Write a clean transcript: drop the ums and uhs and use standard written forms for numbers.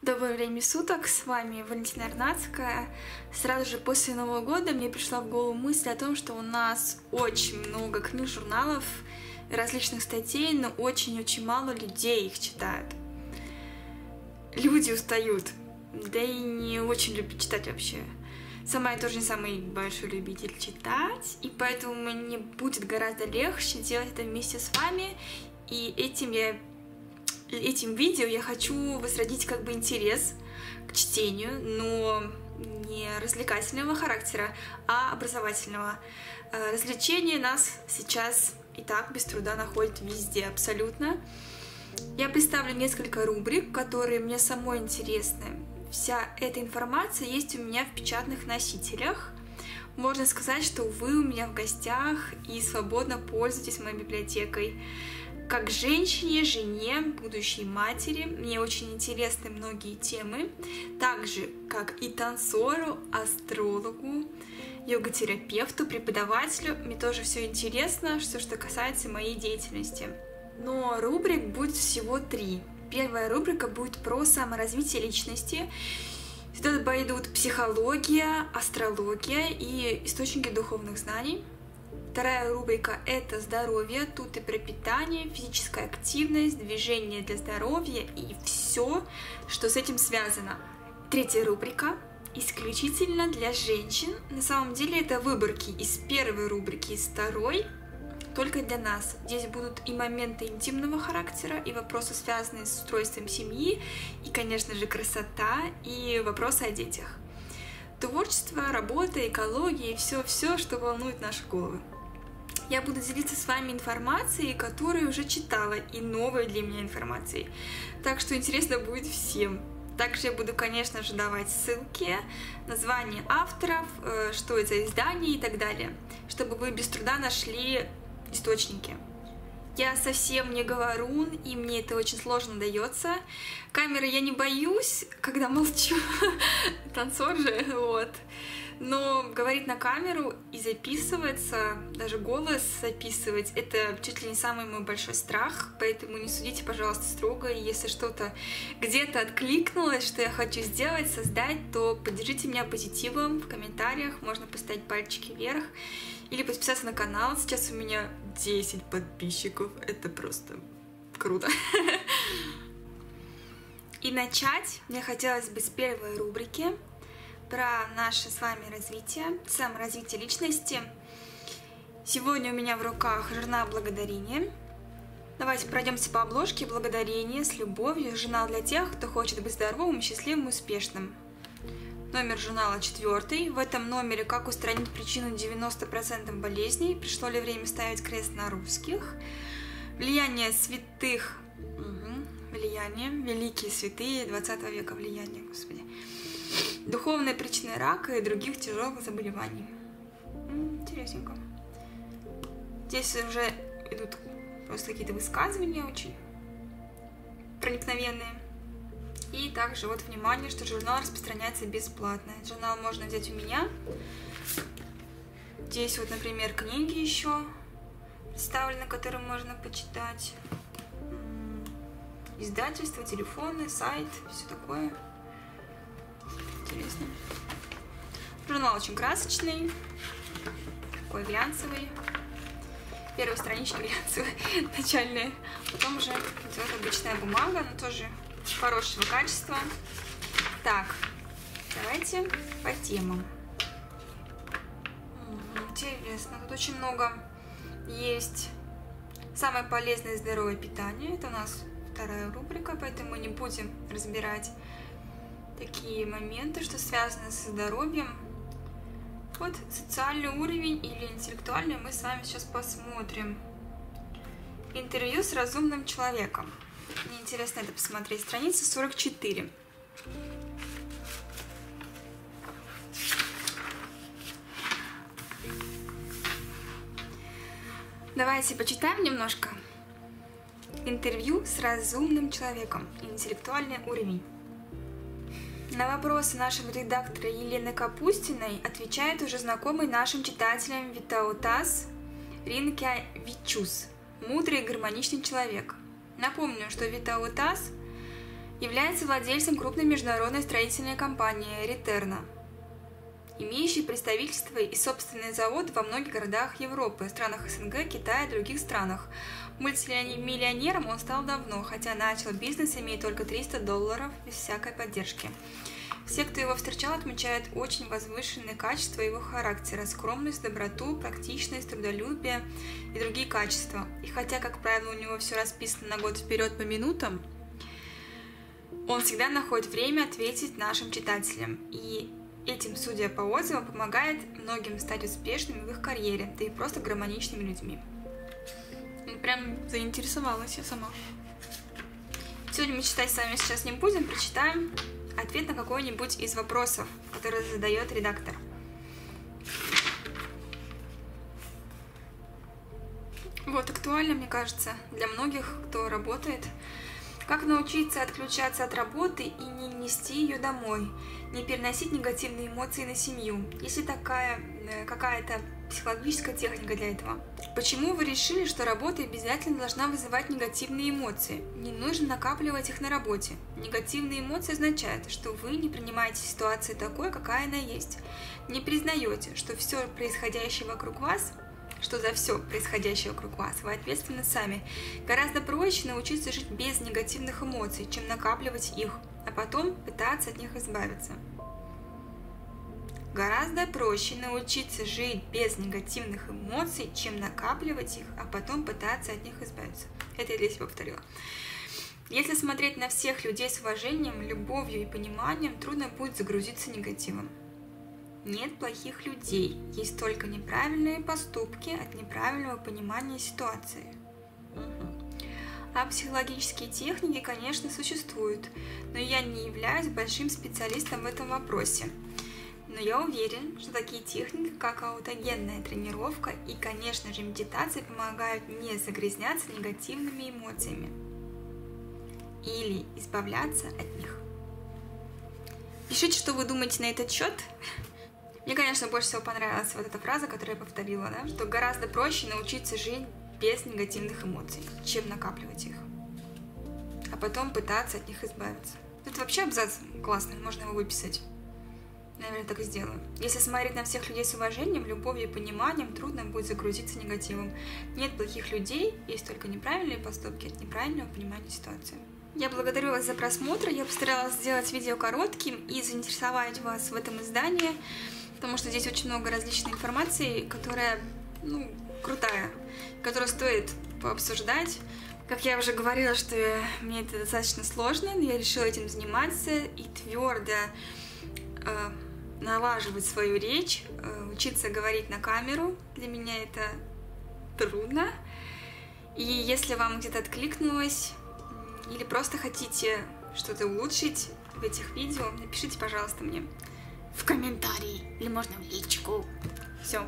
Доброе время суток, с вами Валентина Орнатская. Сразу же после Нового года мне пришла в голову мысль о том, что у нас очень много книг, журналов, различных статей, но очень-очень мало людей их читают. Люди устают, да и не очень любят читать вообще. Сама я тоже не самый большой любитель читать, и поэтому мне будет гораздо легче делать это вместе с вами, и этим видео я хочу возродить как бы интерес к чтению, но не развлекательного характера, а образовательного. Развлечение нас сейчас и так без труда находит везде абсолютно. Я представлю несколько рубрик, которые мне самой интересны. Вся эта информация есть у меня в печатных носителях. Можно сказать, что вы у меня в гостях и свободно пользуетесь моей библиотекой. Как женщине, жене, будущей матери, мне очень интересны многие темы, так же, как и танцору, астрологу, йога-терапевту, преподавателю. Мне тоже все интересно, что касается моей деятельности. Но рубрик будет всего 3. Первая рубрика будет про саморазвитие личности. Сюда пойдут психология, астрология и источники духовных знаний. Вторая рубрика — это здоровье, тут и про питание, физическая активность, движение для здоровья и все, что с этим связано. Третья рубрика исключительно для женщин. На самом деле это выборки из первой рубрики, из второй, только для нас. Здесь будут и моменты интимного характера, и вопросы, связанные с устройством семьи, и, конечно же, красота, и вопросы о детях. Творчество, работа, экология и все, что волнует наши головы. Я буду делиться с вами информацией, которую уже читала, и новой для меня информацией. Так что интересно будет всем. Также я буду, конечно же, давать ссылки, названия авторов, что это за издание и так далее, чтобы вы без труда нашли источники. Я совсем не говорун, и мне это очень сложно дается. Камеры я не боюсь, когда молчу, танцор же, вот. Но говорить на камеру и записываться, даже голос записывать, это чуть ли не самый мой большой страх, поэтому не судите, пожалуйста, строго. И если что-то где-то откликнулось, что я хочу сделать, создать, то поддержите меня позитивом в комментариях, можно поставить пальчики вверх. Или подписаться на канал. Сейчас у меня 10 подписчиков. Это просто круто. И начать мне хотелось бы с первой рубрики про наше с вами развитие, саморазвитие личности. Сегодня у меня в руках журнал «Благодарение». Давайте пройдемся по обложке. «Благодарение с любовью». Журнал для тех, кто хочет быть здоровым, счастливым и успешным. Номер журнала 4. В этом номере «Как устранить причину 90% болезней», «Пришло ли время ставить крест на русских», «Влияние святых», «Влияние», «Великие святые 20 века», «Влияние», господи, «Духовные причины рака и других тяжелых заболеваний». Интересненько. Здесь уже идут просто какие-то высказывания очень проникновенные. И также вот внимание, что журнал распространяется бесплатно. Журнал можно взять у меня. Здесь вот, например, книги еще представлены, которые можно почитать. Издательство, телефоны, сайт, все такое. Интересно. Журнал очень красочный, такой глянцевый. Первая страничка глянцевая, начальная. Потом уже вот обычная бумага, но тоже хорошего качества. Так, давайте по темам. Интересно, тут очень много есть. Самое полезное — здоровое питание. Это у нас вторая рубрика, поэтому мы не будем разбирать такие моменты, что связаны со здоровьем. Вот социальный уровень или интеллектуальный мы с вами сейчас посмотрим. Интервью с разумным человеком. Мне интересно это посмотреть. Страница 44. Давайте почитаем немножко. Интервью с разумным человеком. Интеллектуальный уровень. На вопросы нашего редактора Елены Капустиной отвечает уже знакомый нашим читателям Витаутас Ринкя Вичус. Мудрый и гармоничный человек. Напомню, что Витаутас является владельцем крупной международной строительной компании «Ретерна», имеющей представительство и собственные заводы во многих городах Европы, странах СНГ, Китая и других странах. Мультимиллионером он стал давно, хотя начал бизнес, имея только $300 без всякой поддержки. Все, кто его встречал, отмечают очень возвышенные качества его характера – скромность, доброту, практичность, трудолюбие и другие качества. И хотя, как правило, у него все расписано на год вперед по минутам, он всегда находит время ответить нашим читателям. И этим, судя по отзывам, помогает многим стать успешными в их карьере, да и просто гармоничными людьми. Прям заинтересовалась я сама. Сегодня мы читать с вами сейчас не будем, прочитаем ответ на какой-нибудь из вопросов, который задает редактор. Вот, актуально, мне кажется, для многих, кто работает. Как научиться отключаться от работы и не нести ее домой, не переносить негативные эмоции на семью? Есть ли такая какая-то психологическая техника для этого? Почему вы решили, что работа обязательно должна вызывать негативные эмоции? Не нужно накапливать их на работе. Негативные эмоции означают, что вы не принимаете ситуацию такой, какая она есть. Не признаете, что все происходящее вокруг вас, что за все происходящее вокруг вас вы ответственны сами. Гораздо проще научиться жить без негативных эмоций, чем накапливать их, а потом пытаться от них избавиться. Гораздо проще научиться жить без негативных эмоций, чем накапливать их, а потом пытаться от них избавиться. Это я для себя повторила. Если смотреть на всех людей с уважением, любовью и пониманием, трудно будет загрузиться негативом. Нет плохих людей, есть только неправильные поступки от неправильного понимания ситуации. А психологические техники, конечно, существуют, но я не являюсь большим специалистом в этом вопросе. Но я уверен, что такие техники, как аутогенная тренировка и, конечно же, медитация, помогают не загрязняться негативными эмоциями или избавляться от них. Пишите, что вы думаете на этот счет. Мне, конечно, больше всего понравилась вот эта фраза, которую я повторила, да? Что гораздо проще научиться жить без негативных эмоций, чем накапливать их, а потом пытаться от них избавиться. Это вообще абзац классный, можно его выписать. Наверное, так и сделаю. Если смотреть на всех людей с уважением, любовью и пониманием, трудно будет загрузиться негативом. Нет плохих людей, есть только неправильные поступки от неправильного понимания ситуации. Я благодарю вас за просмотр, я постаралась сделать видео коротким и заинтересовать вас в этом издании, потому что здесь очень много различной информации, которая, ну, крутая, которую стоит пообсуждать. Как я уже говорила, что мне это достаточно сложно, но я решила этим заниматься и твердо налаживать свою речь, учиться говорить на камеру. Для меня это трудно. И если вам где-то откликнулось, или просто хотите что-то улучшить в этих видео, напишите, пожалуйста, мне в комментарии или можно в личку. Все.